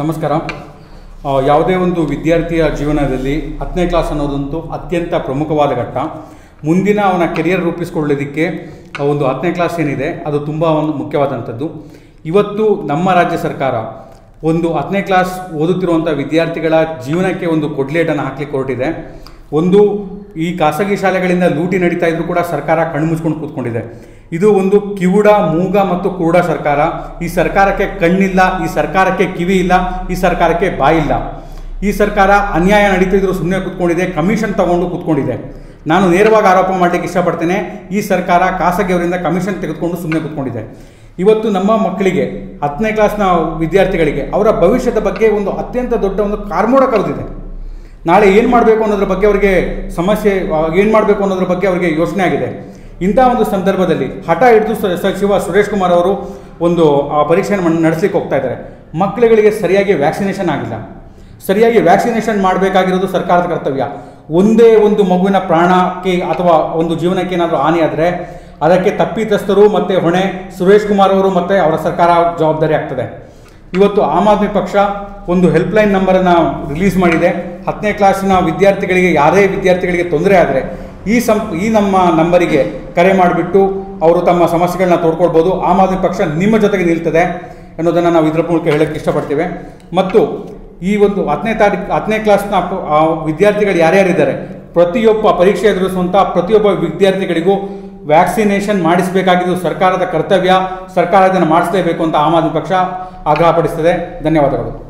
ನಮಸ್ಕಾರ ಯಾವುದೇ ಒಂದು ವಿದ್ಯಾರ್ಥಿಯ ಜೀವನದಲ್ಲಿ 10ನೇ ಕ್ಲಾಸ್ ಅನ್ನೋದಂತೂ ಅತ್ಯಂತ ಪ್ರಮುಖವಾದ ಘಟ್ಟ ಮುಂದಿನ ಅವನ ಕೆರಿಯರ್ ರೂಪಿಸಿಕೊಳ್ಳೋದಕ್ಕೆ ಒಂದು 10ನೇ ಕ್ಲಾಸ್ ಏನಿದೆ ಅದು ತುಂಬಾ ಒಂದು ಮುಖ್ಯವಾದಂತದ್ದು ಇವತ್ತು ನಮ್ಮ ರಾಜ್ಯ ಸರ್ಕಾರ ಒಂದು 10ನೇ ಕ್ಲಾಸ್ ಓದುತ್ತಿರುವಂತ ವಿದ್ಯಾರ್ಥಿಗಳ ಜೀವನಕ್ಕೆ ಒಂದು ಕೊಡ್ಲೇಟನ್ನು ಹಾಕಲಿಕ್ಕೆ ಹೊರಟಿದೆ ಒಂದು ಈ ಖಾಸಗಿ ಶಾಲೆಗಳಿಂದ ಲೂಟಿ ನಡೆಯತಾ ಇದ್ದರೂ ಕೂಡ ಸರ್ಕಾರ ಕಣ್ಣುಮುಚ್ಚಿಕೊಂಡು ಕೂತ್ಕೊಂಡಿದೆ ಇದು ಒಂದು ಕಿವುಡ ಮೂಗ ಮತ್ತು ಕುರುಡ ಸರ್ಕಾರ ಈ ಸರ್ಕಾರಕ್ಕೆ ಕಣ್ಣಿಲ್ಲ ಈ ಸರ್ಕಾರಕ್ಕೆ ಕಿವಿ ಇಲ್ಲ ಈ ಸರ್ಕಾರಕ್ಕೆ ಬಾಯಿ ಇಲ್ಲ ಈ ಸರ್ಕಾರ ಅನ್ಯಾಯ ನಡೆಯುತ್ತಿದ್ದರೂ ಸುಮ್ಮನೆ ಕೂತ್ಕೊಂಡಿದೆ ಕಮಿಷನ್ ತಗೊಂಡು ಕೂತ್ಕೊಂಡಿದೆ ನಾನು ನೇರವಾಗಿ ಆರೋಪ ಮಾಡಲಿಕ್ಕೆ ಇಷ್ಟಪಡ್ತೇನೆ ಈ ಸರ್ಕಾರ ಖಾಸಗಿಯವರಿಂದ ಕಮಿಷನ್ ತೆಗೆದುಕೊಂಡು ಸುಮ್ಮನೆ ಕೂತ್ಕೊಂಡಿದೆ ಇವತ್ತು ನಮ್ಮ ಮಕ್ಕಳಿಗೆ 10ನೇ ಕ್ಲಾಸ್ನ ವಿದ್ಯಾರ್ಥಿಗಳಿಗೆ ಅವರ ಭವಿಷ್ಯದ ಬಗ್ಗೆ ಒಂದು ಅತ್ಯಂತ ದೊಡ್ಡ ಒಂದು ಕಾರ್ಮೋಡ ಕರೆದಿದೆ ನಾಳೆ ಏನು ಮಾಡಬೇಕು ಅನ್ನೋದರ ಬಗ್ಗೆ ಅವರಿಗೆ ಸಮಸ್ಯೆ ಏನು ಮಾಡಬೇಕು ಅನ್ನೋದರ ಬಗ್ಗೆ ಅವರಿಗೆ ಯೋಚನೆ ಆಗಿದೆ ಇಂಥ ಒಂದು ಸಂದರ್ಭದಲ್ಲಿ ಹಠ ಹಿಡಿದು ಸಚಿವ ಸುರೇಶ್ ಕುಮಾರ್ ಅವರು ಒಂದು ಪರೀಕ್ಷೆಯನ್ನು ನಡೆಸಲಿಕ್ಕೆ ಹೋಗ್ತಾ ಇದ್ದಾರೆ ಮಕ್ಕಳುಗಳಿಗೆ ಸರಿಯಾಗಿ ವ್ಯಾಕ್ಸಿನೇಷನ್ ಆಗಿಲ್ಲ ಸರಿಯಾಗಿ ವ್ಯಾಕ್ಸಿನೇಷನ್ ಮಾಡಬೇಕಾಗಿರೋದು ಸರ್ಕಾರದ ಕರ್ತವ್ಯ ಒಂದೇ ಒಂದು ಮಗುವಿನ ಪ್ರಾಣಕ್ಕೆ ಅಥವಾ ಒಂದು ಜೀವನಕ್ಕೆ ಏನಾದರೂ ಹಾನಿಯಾದರೆ ಅದಕ್ಕೆ ತಪ್ಪಿತಸ್ಥರು ಮತ್ತು ಹೊಣೆ ಸುರೇಶ್ ಕುಮಾರ್ ಅವರು ಮತ್ತು ಅವರ ಸರ್ಕಾರ ಜವಾಬ್ದಾರಿ ಆಗ್ತದೆ ಇವತ್ತು ಆಮ್ ಆದ್ಮಿ ಪಕ್ಷ ಒಂದು ಹೆಲ್ಪ್ಲೈನ್ ನಂಬರನ್ನು ರಿಲೀಸ್ ಮಾಡಿದೆ 10ನೇ ಕ್ಲಾಸಿನ ವಿದ್ಯಾರ್ಥಿಗಳಿಗೆ ಯಾರೇ ವಿದ್ಯಾರ್ಥಿಗಳಿಗೆ ತೊಂದರೆ ಆದರೆ ಈ ನಮ್ಮ ನಂಬರಿಗೆ ಕರೆ ಮಾಡಿಬಿಟ್ಟು ಅವರು ತಮ್ಮ ಸಮಸ್ಯೆಗಳನ್ನ ತೋಡ್ಕೊಳ್ಬೋದು ಆಮ್ ಆದ್ಮಿ ಪಕ್ಷ ನಿಮ್ಮ ಜೊತೆಗೆ ನಿಲ್ತದೆ ಅನ್ನೋದನ್ನು ನಾವು ಇದರ ಮೂಲಕ ಹೇಳಕ್ಕೆ ಇಷ್ಟಪಡ್ತೇವೆ ಮತ್ತು ಈ ಒಂದು 10ನೇ ಕ್ಲಾಸ್ನ ವಿದ್ಯಾರ್ಥಿಗಳು ಯಾರ್ಯಾರಿದ್ದಾರೆ ಪ್ರತಿಯೊಬ್ಬ ಪರೀಕ್ಷೆ ಎದುರಿಸುವಂಥ ಪ್ರತಿಯೊಬ್ಬ ವಿದ್ಯಾರ್ಥಿಗಳಿಗೂ ವ್ಯಾಕ್ಸಿನೇಷನ್ ಮಾಡಿಸಬೇಕಾಗಿದ್ದು ಸರ್ಕಾರದ ಕರ್ತವ್ಯ ಸರ್ಕಾರ ಇದನ್ನು ಮಾಡಿಸಲೇಬೇಕು ಅಂತ ಆಮ್ ಆದ್ಮಿ ಪಕ್ಷ ಆಗ್ರಹಪಡಿಸ್ತದೆ ಧನ್ಯವಾದಗಳು